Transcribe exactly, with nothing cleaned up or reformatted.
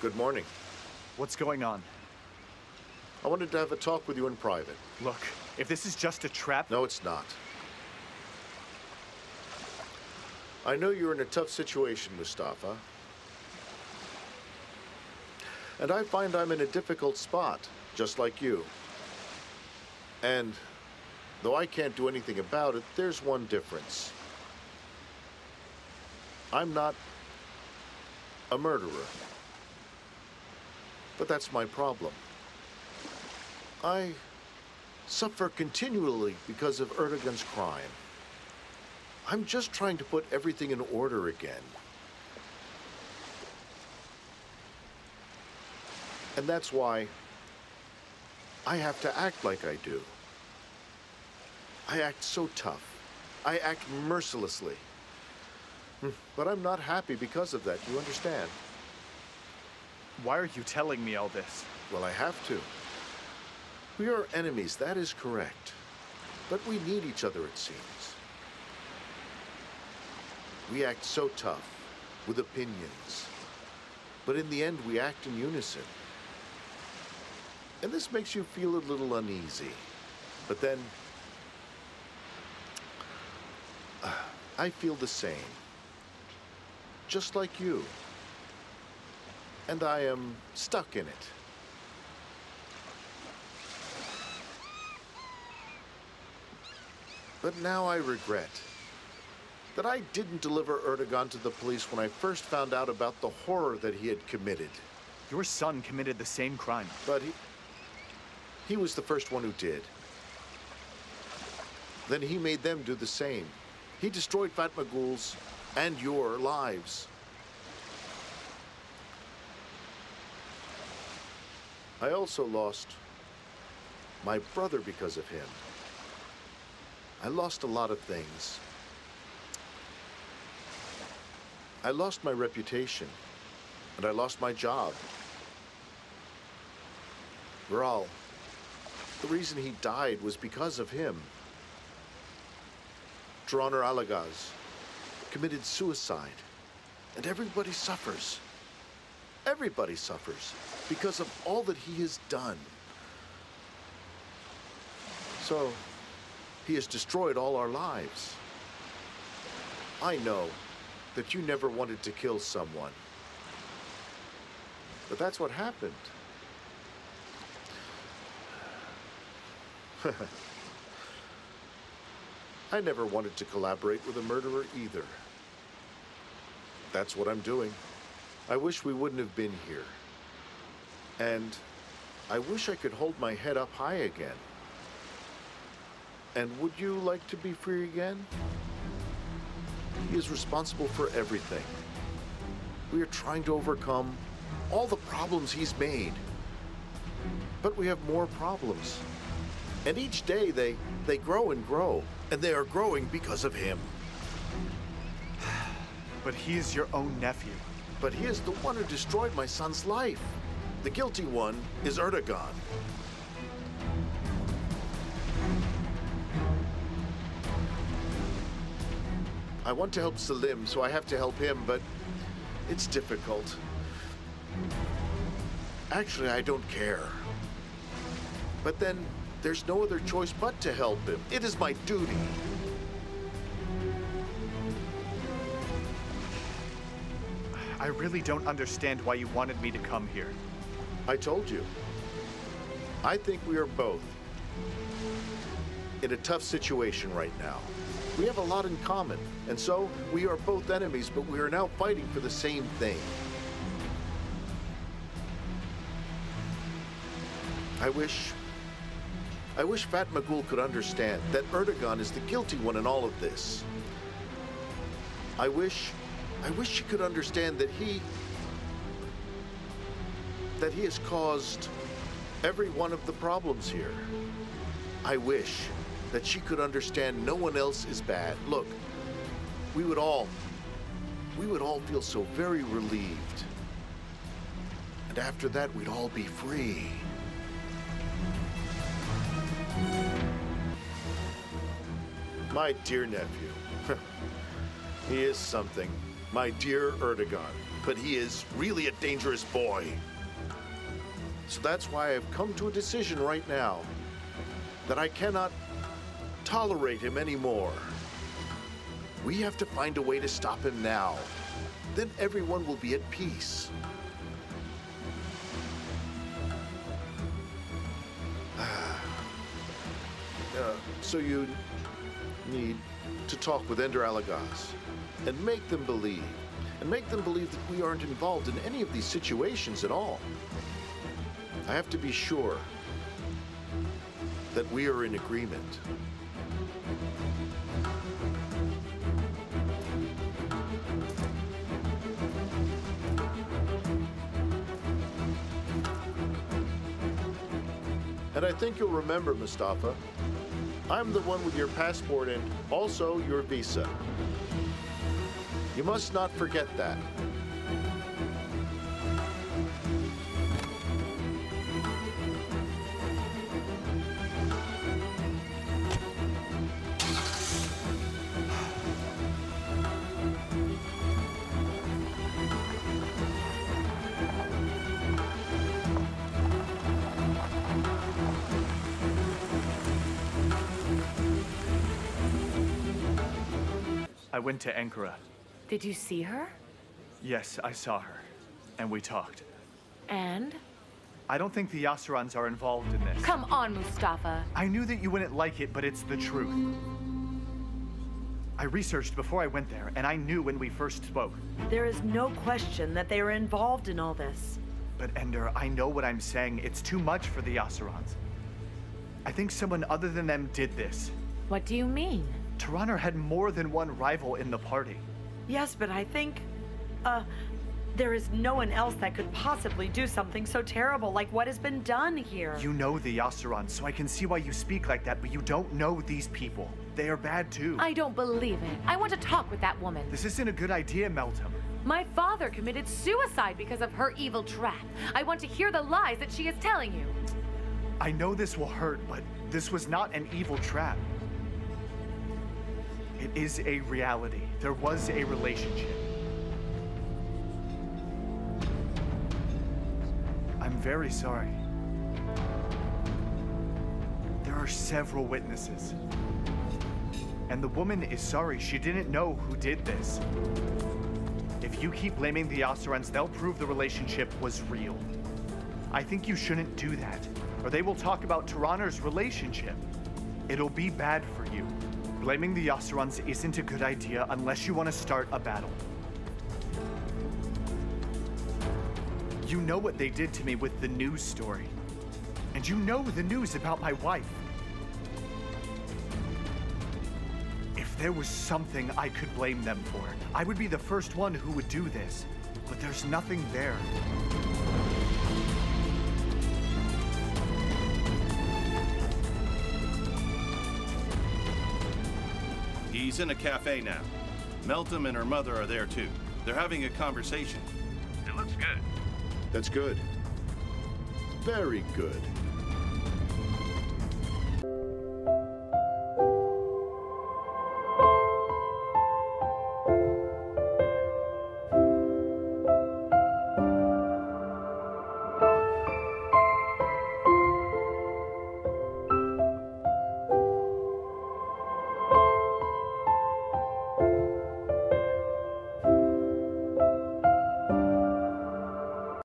Good morning. What's going on? I wanted to have a talk with you in private. Look, if this is just a trap... No, it's not. I know you're in a tough situation, Mustafa. And I find I'm in a difficult spot, just like you. And though I can't do anything about it, there's one difference. I'm not a murderer. But that's my problem. I suffer continually because of Erdogan's crime. I'm just trying to put everything in order again. And that's why I have to act like I do. I act so tough. I act mercilessly. But I'm not happy because of that, you understand? Why are you telling me all this? Well, I have to. We are enemies, that is correct. But we need each other, it seems. We act so tough, with opinions. But in the end, we act in unison. And this makes you feel a little uneasy. But then, uh, I feel the same. Just like you. And I am stuck in it. But now I regret that I didn't deliver Erdogan to the police when I first found out about the horror that he had committed. Your son committed the same crime. But he, he was the first one who did. Then he made them do the same. He destroyed Fatmagul's and your lives. I also lost my brother because of him. I lost a lot of things. I lost my reputation, and I lost my job. Raul, the reason he died was because of him. Tronar Alagaz committed suicide, and everybody suffers. Everybody suffers because of all that he has done. So, he has destroyed all our lives. I know that you never wanted to kill someone. But that's what happened. I never wanted to collaborate with a murderer either. That's what I'm doing. I wish we wouldn't have been here. And I wish I could hold my head up high again. And would you like to be free again? He is responsible for everything. We are trying to overcome all the problems he's made. But we have more problems. And each day they, they grow and grow. And they are growing because of him. But he is your own nephew. But he is the one who destroyed my son's life. The guilty one is Erdogan. I want to help Salim, so I have to help him, but it's difficult. Actually, I don't care. But then there's no other choice but to help him. It is my duty. I really don't understand why you wanted me to come here. I told you. I think we are both in a tough situation right now. We have a lot in common, and so we are both enemies, but we are now fighting for the same thing. I wish... I wish Fatmagul could understand that Erdogan is the guilty one in all of this. I wish... I wish she could understand that he that he has caused every one of the problems here. I wish that she could understand no one else is bad. Look, we would all, we would all feel so very relieved. And after that, we'd all be free. My dear nephew, he is something. My dear Erdogan, but he is really a dangerous boy. So that's why I've come to a decision right now that I cannot tolerate him anymore. We have to find a way to stop him now. Then everyone will be at peace. uh, so you need to talk with Ender Alagas and make them believe, and make them believe that we aren't involved in any of these situations at all. I have to be sure that we are in agreement. And I think you'll remember, Mustafa, I'm the one with your passport and also your visa. You must not forget that. I went to Ankara. Did you see her? Yes, I saw her, and we talked. And? I don't think the Yaşarans are involved in this. Come on, Mustafa. I knew that you wouldn't like it, but it's the truth. I researched before I went there, and I knew when we first spoke. There is no question that they are involved in all this. But Ender, I know what I'm saying. It's too much for the Yaşarans. I think someone other than them did this. What do you mean? Turaner had more than one rival in the party. Yes, but I think, uh, there is no one else that could possibly do something so terrible like what has been done here. You know the Yaşarans, so I can see why you speak like that, but you don't know these people. They are bad too. I don't believe it. I want to talk with that woman. This isn't a good idea, Meltem. My father committed suicide because of her evil trap. I want to hear the lies that she is telling you. I know this will hurt, but this was not an evil trap. It is a reality. There was a relationship. I'm very sorry. There are several witnesses. And the woman is sorry. She didn't know who did this. If you keep blaming the Osirans, they'll prove the relationship was real. I think you shouldn't do that, or they will talk about Turaner's relationship. It'll be bad for you. Blaming the Yaşarans isn't a good idea unless you want to start a battle. You know what they did to me with the news story. And you know the news about my wife. If there was something I could blame them for, I would be the first one who would do this. But there's nothing there. He's in a cafe now. Meltem and her mother are there too. They're having a conversation. It looks good. That's good. Very good.